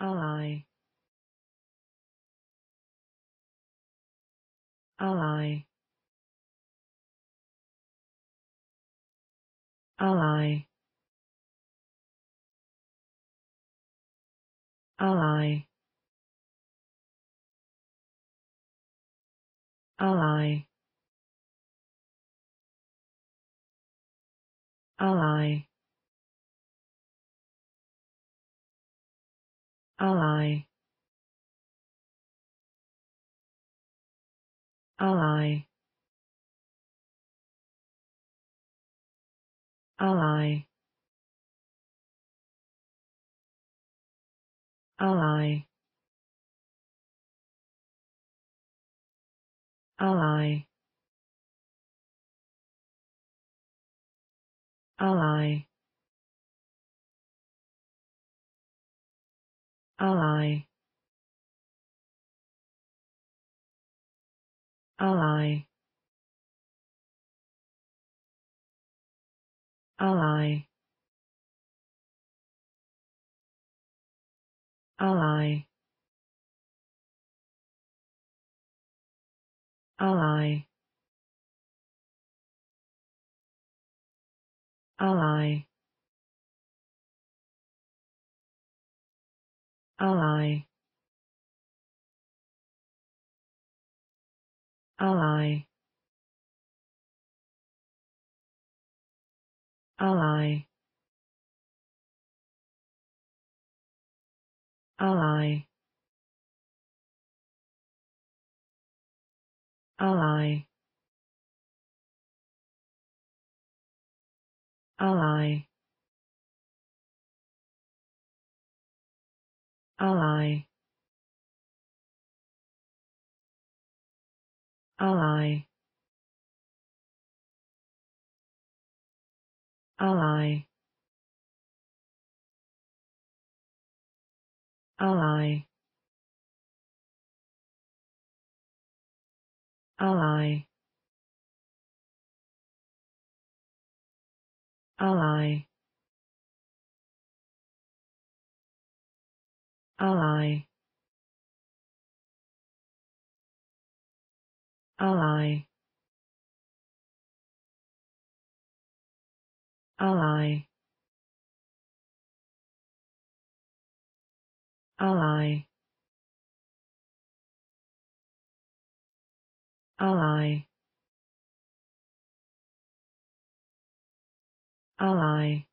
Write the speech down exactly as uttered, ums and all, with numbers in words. Alai. Alai. Alai. Alai. Alai. Alai. Alai. Alai. Alai. Alai. Alai. Alai. Alai. Alai. Alai. Alai. Alai. Alai. Alai. Alai. Alai. Alai. Alai. Alai. Alai. Alai. Alai. Alai. Alai. Alai. Alai. Alai. Alai. Alai. Alai. Alai.